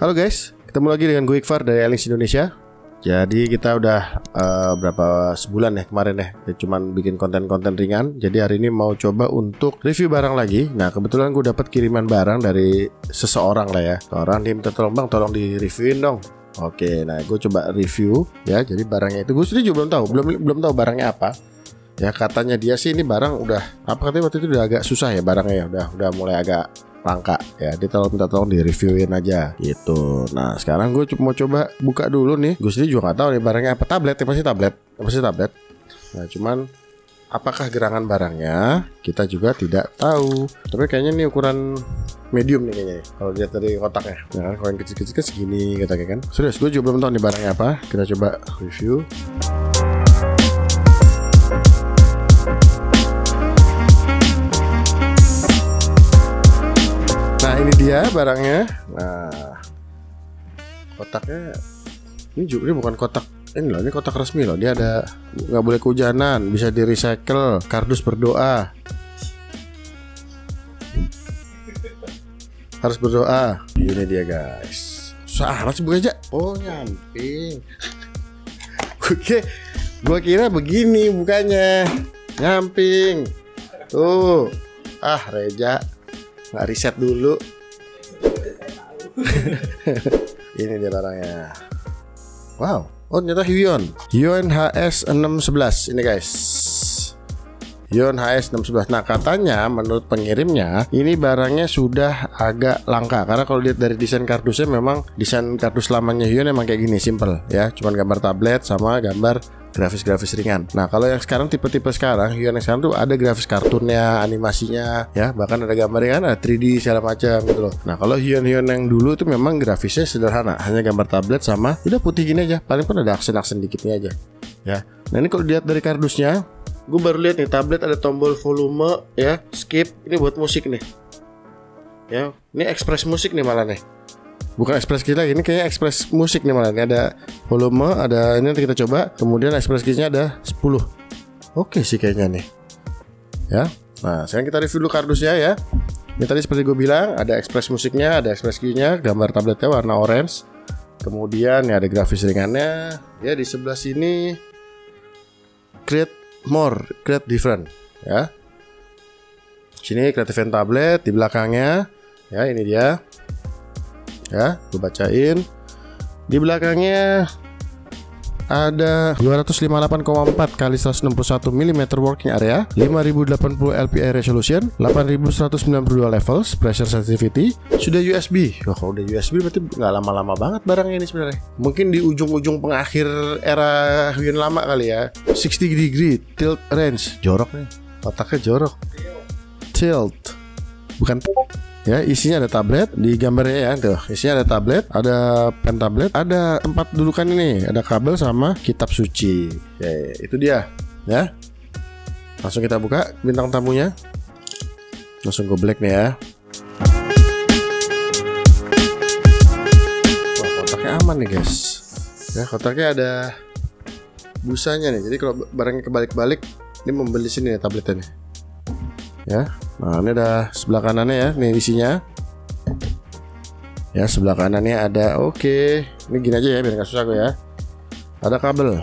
Halo guys, ketemu lagi dengan Guikfar dari Eyelinx Indonesia. Jadi kita udah berapa sebulan ya kemarin ya cuman bikin konten-konten ringan. Jadi hari ini mau coba untuk review barang lagi. Nah kebetulan gue dapat kiriman barang dari seseorang lah ya. Orang dia minta tolong, bang tolong di reviewin dong. Oke, nah gue coba review ya. Jadi barangnya itu gue sendiri juga belum tahu barangnya apa. Ya katanya dia sih ini barang udah apa katanya waktu itu udah agak susah ya barangnya ya. Udah mulai agak langka ya, dia minta tolong di reviewin aja gitu. Nah sekarang gue mau coba buka dulu nih. Gue sendiri juga gak tahu nih barangnya apa. Pasti tablet. Nah cuman apakah gerangan barangnya kita juga tidak tahu. Tapi kayaknya nih ukuran medium nih kayaknya. Kalau lihat dari kotaknya, ya kan, kalau yang kecil-kecil kan segini kotaknya kan. Serius gue juga belum tahu nih barangnya apa. Kita coba review. Ini dia barangnya. Nah, kotaknya ini bukan kotak ini loh, ini kotak resmi loh. Dia ada nggak boleh kehujanan, bisa di recycle, kardus berdoa. Harus berdoa. Ini dia guys. Susah amat sih buka aja. Oh nyamping. Oke, gua kira begini bukannya nyamping. Tuh, ah Reja. Nggak riset dulu. Ini dia barangnya. Wow. Oh ternyata Huion HS611 ini guys. Huion HS611. Nah katanya menurut pengirimnya ini barangnya sudah agak langka. Karena kalau lihat dari desain kardusnya, memang desain kardus lamanya Huion emang kayak gini, simple ya. Cuman gambar tablet sama gambar grafis-grafis ringan. Nah kalau yang sekarang, tipe-tipe sekarang Huion yang sekarang tuh ada grafis kartunnya, animasinya ya, bahkan ada gambarnya kan, ada 3D segala macam gitu loh. Nah kalau Huion yang dulu tuh memang grafisnya sederhana, hanya gambar tablet sama udah putih gini aja, paling pun ada aksen-aksen dikitnya aja ya. Nah ini kalau dilihat dari kardusnya, gue baru lihat nih tablet ada tombol volume ya, skip, ini buat musik nih ya, ini ekspres musik nih malah nih. Bukan ekspres kita, ini kayaknya ekspres musik nih malah. Ini ada volume, ada ini nanti kita coba. Kemudian ekspres kita ada 10. Oke sih kayaknya nih. Ya. Nah, sekarang kita review dulu kardusnya ya. Ini tadi seperti gue bilang, ada ekspres musiknya, ada ekspres key-nya, gambar tabletnya warna orange. Kemudian ya ada grafis ringannya. Ya di sebelah sini create more, create different ya. Sini create event tablet di belakangnya. Ya, ini dia. Ya, gue bacain. Di belakangnya ada 258,4 x 161 mm working area, 5080 LPI resolution, 8192 levels, pressure sensitivity, sudah USB. Wah, kalau udah USB berarti nggak lama-lama banget barangnya ini sebenarnya. Mungkin di ujung-ujung pengakhir era Huion lama kali ya. 60 degree tilt range, jorok nih. Kotaknya jorok. Tilt. Bukan ya, isinya ada tablet di gambarnya ya tuh. Isinya ada tablet, ada pen tablet, ada tempat dudukan ini, ada kabel sama kitab suci. Oke, itu dia ya. Langsung kita buka bintang tamunya. Langsung go black nih ya. Wah, kotaknya aman nih guys. Ya, kotaknya ada busanya nih. Jadi kalau barangnya kebalik-balik, ini membeli sini nih tabletnya nih. Ya, nah ini ada sebelah kanannya ya, nih isinya. Ya sebelah kanannya ada, oke, ini gini aja ya biar nggak susah gue ya. Ada kabel.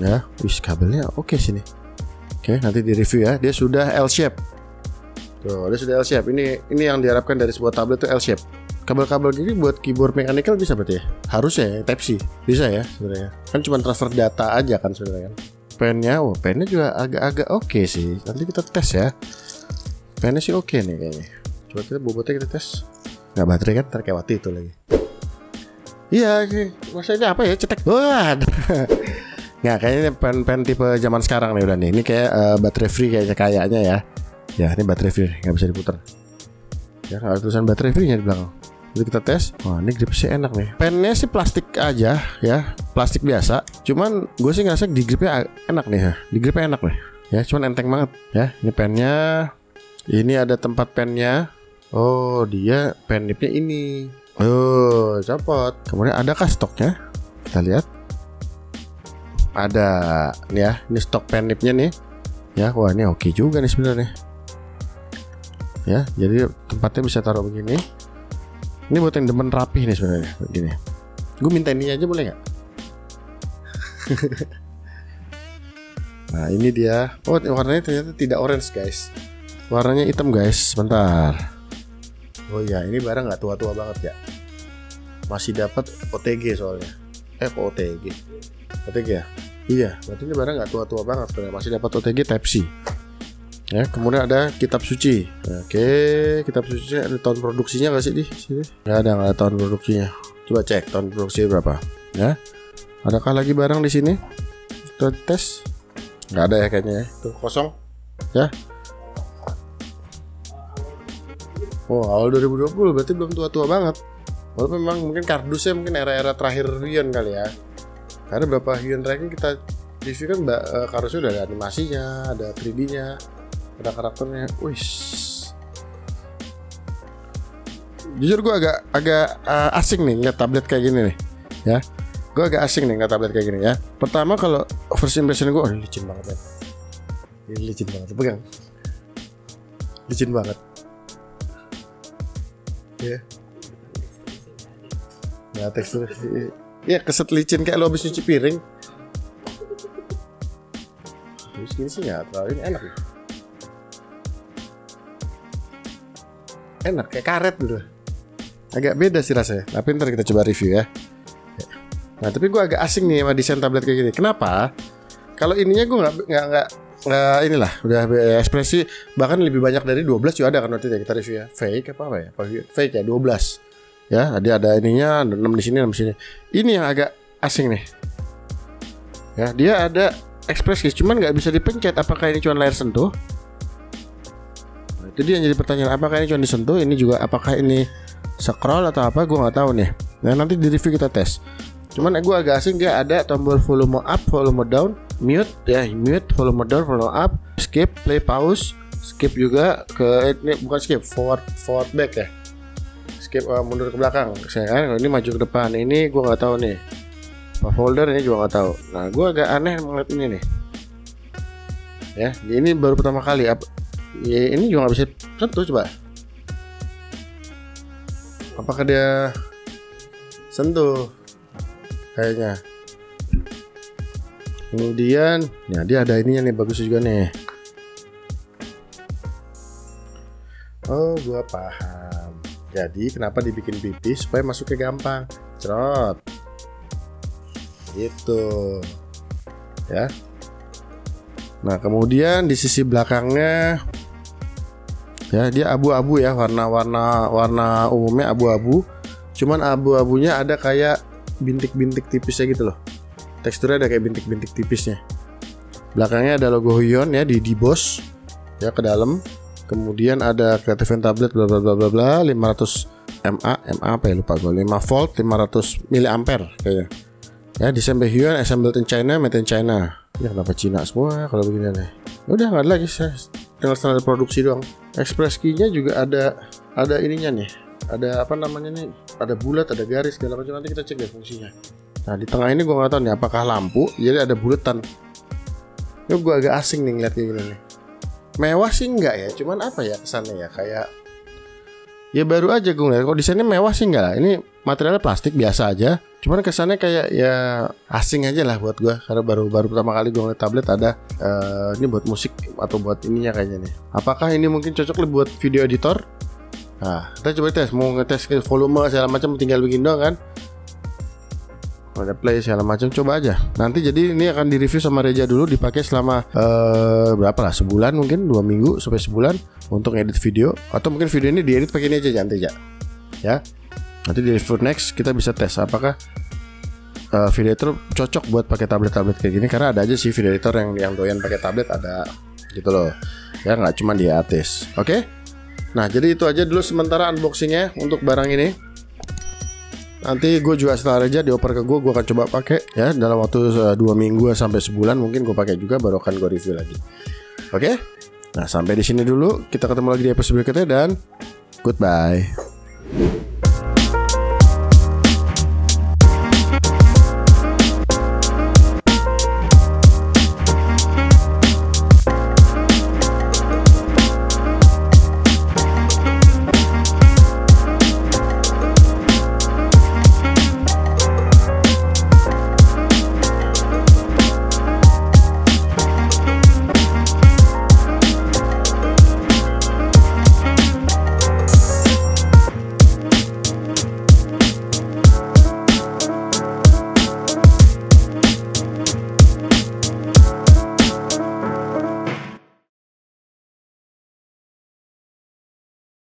Ya, wis kabelnya oke sini. Oke nanti di review ya, dia sudah L shape. Tuh dia sudah L shape. Ini yang diharapkan dari sebuah tablet tuh L shape. Kabel-kabel gini buat keyboard mechanical bisa berarti ya? Harusnya ya, Type C bisa ya sebenarnya. Kan cuma transfer data aja kan sebenarnya. Pennya, oh pennya juga agak-agak oke sih. Nanti kita tes ya. Pennya sih oke nih kayaknya. Coba kita bobotnya kita tes. Nggak baterai kan? Ntar kayak waktu itu lagi. Iya, maksudnya apa ya? Cetek. Wah. Nggak, kayaknya ini pen tipe zaman sekarang nih udah nih. Ini kayak baterai free kayaknya ya. Ya ini baterai free, nggak bisa diputar. Ya nggak ada tulisan baterai free-nya di belakang. Jadi kita tes. Wah ini gripnya enak nih. Pennya sih plastik aja ya, plastik biasa. Cuman gue sih ngerasa di gripnya enak nih ya. Di gripnya enak nih ya, cuman enteng banget ya. Ini pennya. Ini ada tempat pennya. Oh dia pen nipnya ini. Oh copot. Kemudian adakah stoknya? Kita lihat. Ada nih ya. Ini stok pen nipnya nih. Ya wah ini oke juga nih sebenarnya. Ya jadi tempatnya bisa taruh begini. Ini buat yang demen rapi nih sebenarnya. Begini. Gue minta ini aja boleh nggak? Nah ini dia. Oh warnanya ternyata tidak orange guys. Warnanya hitam guys. Sebentar. Oh ya ini barang nggak tua-tua banget ya. Masih dapat OTG soalnya. OTG. OTG ya. Iya. Berarti ini barang nggak tua-tua banget. Masih dapat OTG Type C. Ya, kemudian ada kitab suci. Oke, kitab suci ada tahun produksinya nggak sih di sini? Nggak ada, nggak ada tahun produksinya. Coba cek tahun produksinya berapa. Ya, adakah lagi barang di sini? Kita tes. Nggak ada ya kayaknya. Ya. Tuh kosong. Ya. Oh, awal 2020 berarti belum tua-tua banget. Walaupun memang mungkin kardusnya mungkin era-era terakhir Huion kali ya. Karena beberapa Huion terakhir kita review kan kardusnya udah ada animasinya, ada 3D-nya. Ada karakternya, wish. Jujur gue agak asing nih ngeliat tablet kayak gini nih, ya. Gue agak asing nih ngeliat tablet kayak gini ya. Pertama kalau first impression gue, oh, licin banget ya. Ini licin banget, pegang. Licin banget. Ya. Nah tekstur, ya keset licin kayak lo habis cuci piring. Terus gini sih nggak terlalu enak ya. Enak kayak karet gitu. Agak beda sih rasanya. Tapi ntar kita coba review ya. Nah tapi gue agak asing nih sama desain tablet kayak gini. Kenapa? Kalau ininya gue nggak inilah. Udah ekspresi bahkan lebih banyak dari 12 juga ada kan nanti kita review ya. Fake apa ya? Fake ya 12. Ya dia ada ininya, ada 6 di sini, 6 di sini. Ini yang agak asing nih. Ya dia ada ekspresi cuman nggak bisa dipencet. Apakah ini cuma layar sentuh? Jadi yang jadi pertanyaan apakah ini cuma disentuh, ini juga apakah ini scroll atau apa, gue nggak tahu nih. Nah nanti di review kita tes. Cuman gue agak asing dia ada tombol volume up, volume down, mute ya, mute, volume down, volume up, skip, play, pause, skip juga ke ini bukan skip, forward back ya, skip mundur ke belakang. Misalkan ini maju ke depan, ini gue nggak tahu nih. Folder ini juga nggak tahu. Nah gue agak aneh melihat ini nih. Ya ini baru pertama kali. Ya, ini juga nggak bisa sentuh coba. Apakah dia sentuh? Kayaknya. Kemudian, ya dia ada ininya nih bagus juga nih. Oh, gua paham. Jadi kenapa dibikin pipis supaya masuknya gampang? Cerot. Gitu. Ya. Nah kemudian di sisi belakangnya ya dia abu-abu ya, warna umumnya abu-abu, cuman abu-abunya ada kayak bintik-bintik tipisnya gitu loh, teksturnya ada kayak bintik-bintik tipisnya. Belakangnya ada logo Huion ya di dibos ya ke dalam, kemudian ada Creative Hand Tablet bla bla bla bla bla 500 mA apa ya lupa gue, 5 volt 500 mA kayaknya ya. Desain Huion assembled in China, made in China. Ya kenapa Cina semua kalau begini nih. Udah nggak ada lagi, saya tinggal standar produksi doang. Express key-nya juga ada ininya nih. Ada apa namanya nih? Ada bulat, ada garis, segala macam. Nanti kita cek deh fungsinya. Nah di tengah ini gue nggak tahu nih apakah lampu. Jadi ada bulatan. Ini gue agak asing nih ngeliat kayak gini nih. Mewah sih nggak ya. Cuman apa ya kesannya ya kayak. Ya baru aja gue ngeliat. Kalau desainnya mewah sih nggak lah. Ini materialnya plastik biasa aja. Cuman kesannya kayak ya asing aja lah buat gue karena baru pertama kali gue ngeliat tablet ada ini buat musik atau buat ininya kayaknya nih. Apakah ini mungkin cocok buat video editor? Nah kita coba tes, mau ngetes ke volume segala macam tinggal begini doang kan. Ada play segala macam, coba aja. Nanti jadi ini akan direview sama Reza dulu, dipakai selama berapa lah, sebulan mungkin 2 minggu sampai sebulan untuk edit video atau mungkin video ini diedit pakai ini aja nanti ya. Ya. Nanti di review next kita bisa tes apakah video editor cocok buat pakai tablet-tablet kayak gini, karena ada aja sih video editor yang doyan pakai tablet ada gitu loh ya, nggak cuma di artis. Oke? Nah jadi itu aja dulu sementara unboxingnya untuk barang ini. Nanti gue juga setelah aja dioper ke gue akan coba pakai ya dalam waktu 2 minggu sampai sebulan mungkin gue pakai juga, baru akan gue review lagi. Oke? Nah sampai di sini dulu, kita ketemu lagi di episode berikutnya dan goodbye.